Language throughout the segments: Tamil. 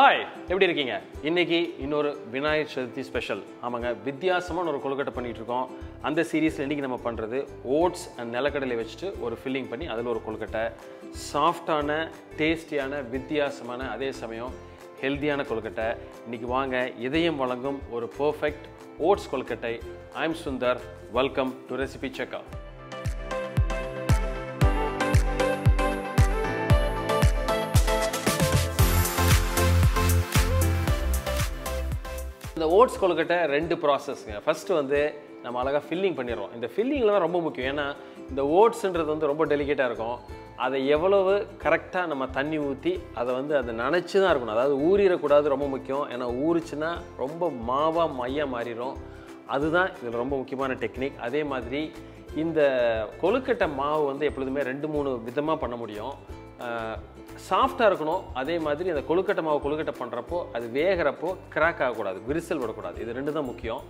Hi, how are you? Today we have a Vinayaka Chaturthi special. We have a kolkata in this series. We have oats and nelakadai filling. We have a soft, tasty, healthy kolkata. We have a perfect oats kolkata. I am Sundar. Welcome to Recipecheckr. The oats kolkata is two process. First, we will filling. The filling is very important. The oats is very delicate. That is correct. That is the technique. That is the kolkata maavu is soft இருக்கணும் அதே மாதிரி அந்த கொழுக்கட்டை மாவு கொழுக்கட்டை பண்றப்போ அது வேகறப்போ கிராக் ஆக கூடாது விரிசல் வர கூடாது இது ரெண்டும் தான் முக்கியம்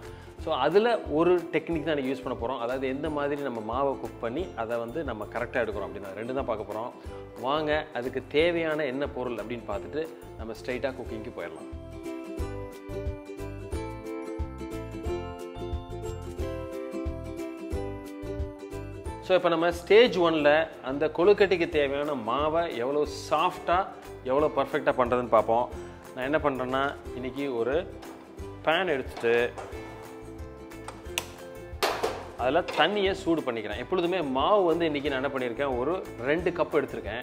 சோ அதுல ஒரு டெக்னிக் தான் யூஸ் பண்ண போறோம் அதாவது எந்த மாதிரி நம்ம மாவை குக் பண்ணி அதை வந்து நம்ம கரெக்ட்டா எடுக்கறோம் அப்படினா ரெண்டும் தான் பார்க்க போறோம் வாங்க அதுக்கு தேவையான என்ன பொருள் அப்படினு பார்த்துட்டு நம்ம ஸ்ட்ரைட்டா குக்கிங்க்கு போயிரலாம் So, if we stage 1, and the kolukatti theviyana maava evlo soft ah evlo perfect ah pandradhu paapom na enna pandrena iniki oru pan eduthu adala thanniye soodu panikiren epoludume maavu vande iniki na enna paniruken oru 2 cup eduthirken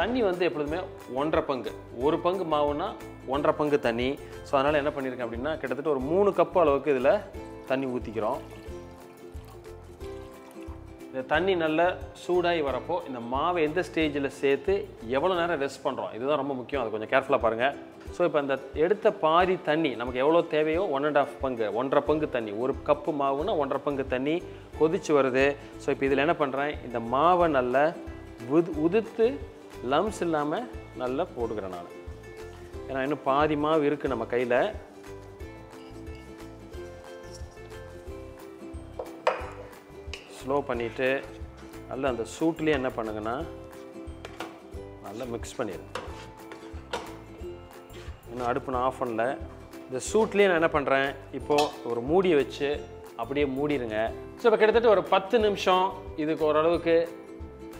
தண்ணி வந்து எப்பவுமே 1.5 பங்கு 1 பங்கு மாவுனா 1.5 பங்கு தண்ணி சோ அதனால என்ன பண்ணிருக்கேன் அப்படினா கிட்டத்தட்ட ஒரு 3 கப் அளவுக்கு இதுல தண்ணி ஊத்திக்கிறோம் இந்த தண்ணி நல்ல சூடாகி வரப்போ இந்த மாவை எந்த ஸ்டேஜில் சேர்த்து எவ்வளோ நேரம் ரெஸ்ட் பண்ணுறோம் இதுதான் ரொம்ப முக்கியம் அது கொஞ்சம் கேர்ஃபுல்லாக பாருங்கள் ஸோ இப்போ அந்த எடுத்த பாதி தண்ணி நமக்கு எவ்வளோ தேவையோ 1.5 பங்கு 1.5 பங்கு தண்ணி ஒரு கப்பு மாவுன்னா 1.5 பங்கு தண்ணி கொதிச்சு வருது ஸோ இப்போ இதில் என்ன பண்ணுறேன் இந்த மாவை நல்லா உதுத்து லம்ஸ் இல்லாமல் நல்லா போட்டுக்கிறேன் நான் ஏன்னா இன்னும் பாதி மாவு இருக்குது நம்ம கையில் ஸ்லோ பண்ணிட்டு நல்ல அந்த சூட்லயே என்ன பண்ணுங்கன்னா நல்லா மிக்ஸ் பண்ணிரணும். நான் அடுப்பு ஆஃப் பண்ணல. இந்த சூட்லயே நான் என்ன பண்றேன் இப்போ ஒரு மூடி வச்சு அப்படியே மூடிடுங்க. சோ இப்போ கிட்டத்தட்ட ஒரு 10 நிமிஷம் இதுக்கு ஓரளவுக்கு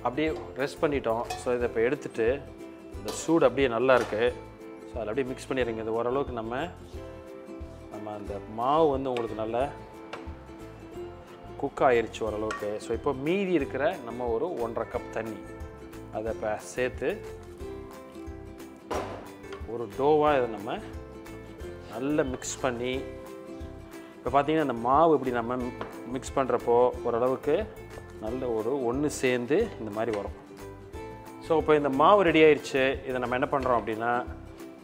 அப்படியே ரெஸ்ட் பண்ணிட்டோம். சோ இத இப்ப எடுத்துட்டு இந்த சூட் அப்படியே நல்லா இருக்கு. சோ அத அப்படியே மிக்ஸ் பண்ணிரங்க. இது ஓரளவுக்கு நம்ம அந்த மாவு வந்து உங்களுக்கு நல்ல குக் ஆயிருச்சு ஓரளவுக்கு சோ இப்போ மீதி இருக்கிற நம்ம ஒரு 1.5 கப் தண்ணி அத சேர்த்து ஒரு டோவா இத நம்ம நல்லா mix பண்ணி இப்போ பாத்தீங்கன்னா அந்த மாவு இப்படி நம்ம mix பண்றப்போ ஓரளவுக்கு நல்ல ஒரு ஒன்னு சேர்ந்து இந்த மாதிரி வரும் சோ இப்போ இந்த மாவு ரெடி ஆயிருச்சு இத நம்ம என்ன பண்றோம் அப்படினா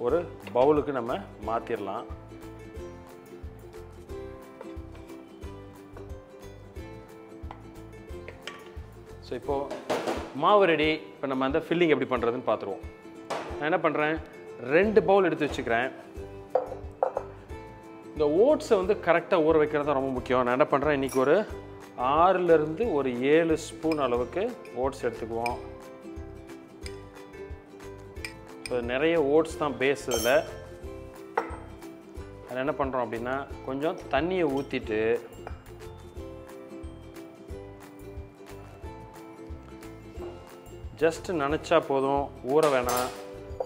ஒரு பவுலுக்கு நம்ம மாத்திரலாம் So, இப்போ மாவு ரெடி இப்போ நம்ம அந்த ஃபில்லிங் எப்படி பண்றதுன்னு பாத்துறோம். நான் என்ன பண்றேன் 2 பவுல் எடுத்து வச்சுக்கிறேன். இந்த ஓட்ஸ் வந்து கரெக்ட்டா ஊற வைக்கிறது ரொம்ப முக்கியம். நான் என்ன பண்றேன் இன்னைக்கு ஒரு 6 ல இருந்து ஒரு 7 ஸ்பூன் அளவுக்கு ஓட்ஸ் எடுத்துக்குவோம். இப்போ நிறைய ஓட்ஸ் தான் பேஸ் இதுல. நான் என்ன பண்றோம் அப்படினா கொஞ்சம் தண்ணியை ஊத்திட்டு Just நனச்சா போதும் ஊற வேணாம்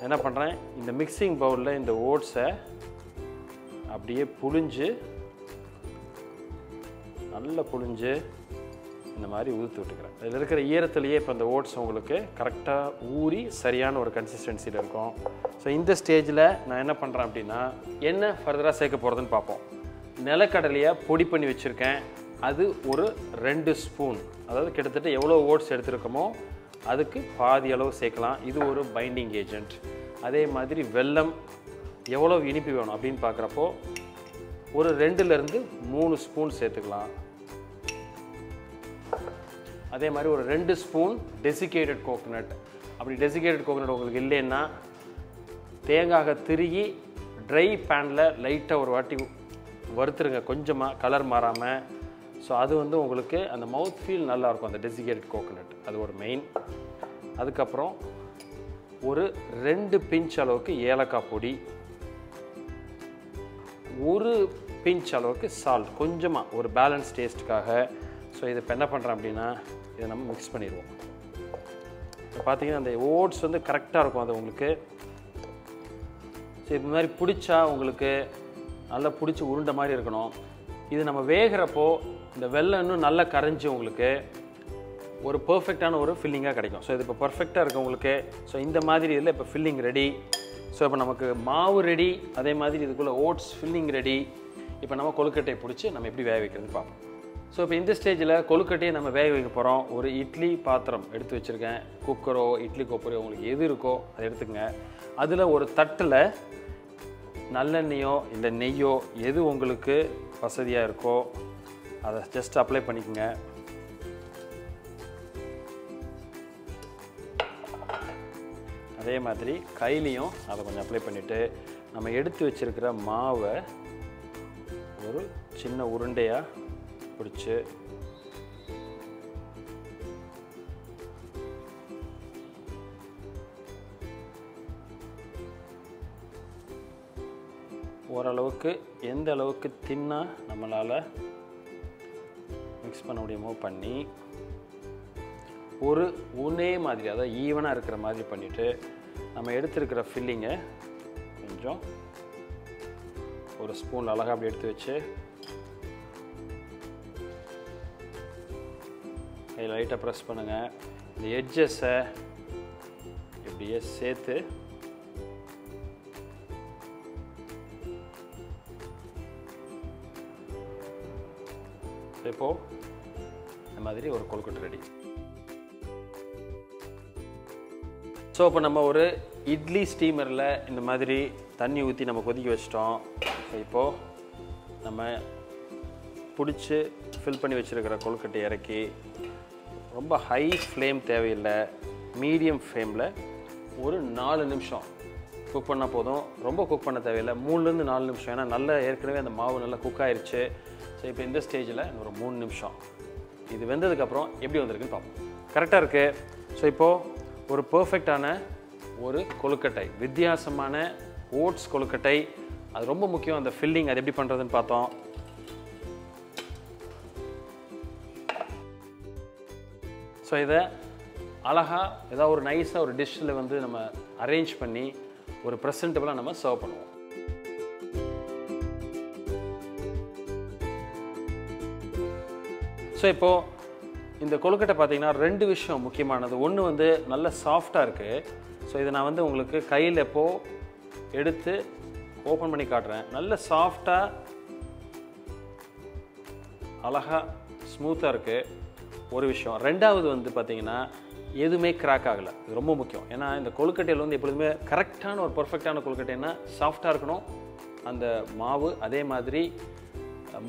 என்ன பண்றேன் இந்த மிக்ஸிங் பவுல்ல இந்த ஓட்ஸ அப்படியே புளிஞ்சு நல்ல புளிஞ்சு இந்த மாதிரி ஊத்தி விட்டுக்கறேன் இதில இருக்கிற ஈரத்தலயே இப்ப அந்த ஓட்ஸ் உங்களுக்கு கரெக்ட்டா ஊறி சரியான ஒரு கன்சிஸ்டன்சில இருக்கும் சோ இந்த ஸ்டேஜ்ல நான் என்ன பண்றேன் அப்படினா என்ன ஃபர்தரா சேர்க்க போறதுன்னு பாப்போம் நிலக்கடலையை பொடி பண்ணி வச்சிருக்கேன் அது ஒரு 2 ஸ்பூன் அதாவது கிட்டத்தட்ட எவ்வளவு ஓட்ஸ் எடுத்துக்கறோமோ அதுக்கு பாதி அளவு சேர்க்கலாம் இது ஒரு பைண்டிங் ஏஜென்ட் அதே மாதிரி வெல்லம் எவ்வளவு இனிப்பு வேணும் அப்படினு பார்க்கறப்போ ஒரு 2 ல இருந்து 3 ஸ்பூன் சேர்த்துக்கலாம் அதே மாதிரி ஒரு 2 ஸ்பூன் டெசிகேட்டட் கோகனட் அப்படி டெசிகேட்டட் கோகனட் உங்களுக்கு இல்லேன்னா தேங்காயை திருகி dry panல லைட்டா ஒரு வாட்டி வறுத்துருங்க கொஞ்சமா கலர் மாறாம So அது வந்து உங்களுக்கு அந்த மவுத் ஃபீல் நல்லா இருக்கும் அந்த டெசிகேட்டட் கோகனட் அது ஒரு மெயின் அதுக்கு அப்புறம் ஒரு 2 பிஞ்ச் அளவுக்கு ஏலக்காய் பொடி, ஒரு பிஞ்ச் அளவுக்கு சால்ட், கொஞ்சமாக ஒரு பேலன்ஸ் டேஸ்ட்டுக்காக. ஸோ இது இப்போ என்ன பண்ணுறோம் அப்படின்னா இதை நம்ம மிக்ஸ் பண்ணிடுவோம். இப்போ பார்த்தீங்கன்னா அந்த ஓட்ஸ் வந்து கரெக்டாக இருக்கும் அது உங்களுக்கு. ஸோ இது மாதிரி பிடிச்சா உங்களுக்கு நல்லா பிடிச்சி உருண்டை மாதிரி இருக்கணும். இது நம்ம வேகிறப்போ இந்த வெல்லம் இன்னும் நல்லா கரைஞ்சி உங்களுக்கு ஒரு பர்ஃபெக்டான ஒரு ஃபில்லிங்காக கிடைக்கும். ஸோ இது இப்போ பர்ஃபெக்டாக இருக்குது உங்களுக்கு. ஸோ இந்த மாதிரி இதில் இப்போ ஃபில்லிங் ரெடி. ஸோ இப்போ நமக்கு மாவு ரெடி, அதே மாதிரி இதுக்குள்ளே ஓட்ஸ் ஃபில்லிங் ரெடி. இப்போ நம்ம கொழுக்கட்டையை பிடிச்சி நம்ம எப்படி வேக வைக்கிறதுன்னு பார்ப்போம். ஸோ இப்போ இந்த ஸ்டேஜில் கொழுக்கட்டையை நம்ம வேக வைக்க போகிறோம். ஒரு இட்லி பாத்திரம் எடுத்து வச்சுருக்கேன், குக்கரோ இட்லி கொப்பரையோ உங்களுக்கு எது இருக்கோ அதை எடுத்துக்கங்க. அதில் ஒரு தட்டில் நல்லெண்ணெயோ இல்லை நெய்யோ எது உங்களுக்கு வசதியாக இருக்கோ அதை ஜஸ்ட் அப்ளை பண்ணிக்கோங்க. அதே மாதிரி கையிலையும் அதை கொஞ்சம் அப்ளை பண்ணிவிட்டு நம்ம எடுத்து வச்சுருக்கிற மாவை ஒரு சின்ன உருண்டையாக பிடிச்சி ஓரளவுக்கு எந்த அளவுக்கு தின்னா நம்மளால் மிக்ஸ் பண்ண முடியுமோ பண்ணி ஒரு ஒரே மாதிரி அதாவது ஈவனாக இருக்கிற மாதிரி பண்ணிவிட்டு நம்ம எடுத்துருக்கிற ஃபில்லிங்கை கொஞ்சம் ஒரு ஸ்பூன் அழகாக அப்படி எடுத்து வச்சு இதை லைட்டாக ப்ரெஸ் பண்ணுங்கள். இந்த எட்ஜஸை இப்படியே சேர்த்து இப்போது இந்த மாதிரி ஒரு கொழுக்கட்டை ரெடி. ஸோ இப்போ நம்ம ஒரு இட்லி ஸ்டீமரில் இந்த மாதிரி தண்ணி ஊற்றி நம்ம கொதிக்க வச்சிட்டோம். ஸோ இப்போது நம்ம பிடிச்சி ஃபில் பண்ணி வச்சுருக்கிற கொழுக்கட்டை இறக்கி ரொம்ப ஹை ஃப்ளேம் தேவையில்லை, மீடியம் ஃப்ளேமில் ஒரு 4 நிமிஷம் குக் பண்ணால் போதும். ரொம்ப குக் பண்ண தேவையில்லை, 3-4 நிமிஷம். ஏன்னா நல்லா ஏற்கனவே அந்த மாவு நல்லா குக் ஆயிடுச்சு. ஸோ இப்போ இந்த ஸ்டேஜில் ஒரு 3 நிமிஷம் இது வெந்ததுக்கப்புறம் எப்படி வந்திருக்குன்னு பார்ப்போம். கரெக்டாக இருக்குது. ஸோ இப்போது ஒரு பர்ஃபெக்டான ஒரு கொழுக்கட்டை, வித்தியாசமான ஓட்ஸ் கொழுக்கட்டை. அது ரொம்ப முக்கியம் அந்த ஃபில்லிங், அது எப்படி பண்ணுறதுன்னு பார்த்தோம். ஸோ இதை அழகாக ஏதாவது ஒரு நைஸாக ஒரு டிஷ்ஷில் வந்து நம்ம அரேஞ்ச் பண்ணி ஒரு ப்ரெசென்டபுளாக நம்ம சர்வ் பண்ணுவோம். ஸோ இப்போது இந்த கொழுக்கட்டை பார்த்திங்கன்னா 2 விஷயம் முக்கியமானது. ஒன்று வந்து நல்ல சாஃப்டாக இருக்குது. ஸோ இதை நான் வந்து உங்களுக்கு கையில் இப்போது எடுத்து ஓப்பன் பண்ணி காட்டுறேன். நல்ல சாஃப்டாக அழகாக ஸ்மூத்தாக இருக்குது ஒரு விஷயம். ரெண்டாவது வந்து பார்த்திங்கன்னா எதுவுமே கிராக் ஆகலை, இது ரொம்ப முக்கியம். ஏன்னா இந்த கொழுக்கட்டையில் வந்து எப்பொழுதுமே கரெக்டான ஒரு பர்ஃபெக்டான கொழுக்கட்டைன்னா சாஃப்டாக இருக்கணும் அந்த மாவு, அதே மாதிரி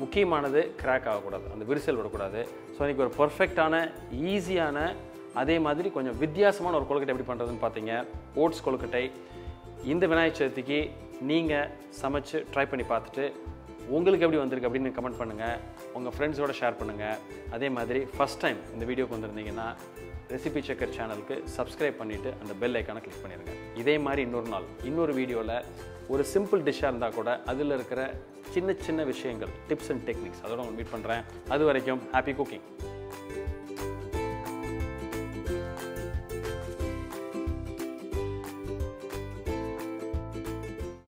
முக்கியமானது கிராக் ஆகக்கூடாது, அந்த விரிசல் விடக்கூடாது. ஸோ இன்றைக்கி ஒரு பர்ஃபெக்டான ஈஸியான அதே மாதிரி கொஞ்சம் வித்தியாசமான ஒரு கொழுக்கட்டை எப்படி பண்ணுறதுன்னு பார்த்தீங்க, ஓட்ஸ் கொழுக்கட்டை. இந்த விநாயகர் சதுர்த்திக்கு நீங்கள் சமைச்சு ட்ரை பண்ணி பார்த்துட்டு உங்களுக்கு எப்படி வந்திருக்கு அப்படின்னு கமெண்ட் பண்ணுங்கள், உங்கள் ஃப்ரெண்ட்ஸோடு ஷேர் பண்ணுங்கள். அதே மாதிரி ஃபஸ்ட் டைம் இந்த வீடியோக்கு வந்திருந்தீங்கன்னா ரெசிபி செக்கர் சேனலுக்கு சப்ஸ்கிரைப் பண்ணிவிட்டு அந்த பெல் ஐக்கானை கிளிக் பண்ணிடுங்க. இதே மாதிரி இன்னொரு நாள் இன்னொரு வீடியோவில் ஒரு சிம்பிள் டிஷ்ஷாக இருந்தால் கூட அதில் இருக்கிற சின்ன சின்ன விஷயங்கள், டிப்ஸ் அண்ட் டெக்னிக்ஸ் அதோட உங்களுக்கு மீட் பண்ணுறேன். அது வரைக்கும் ஹாப்பி குக்கிங்.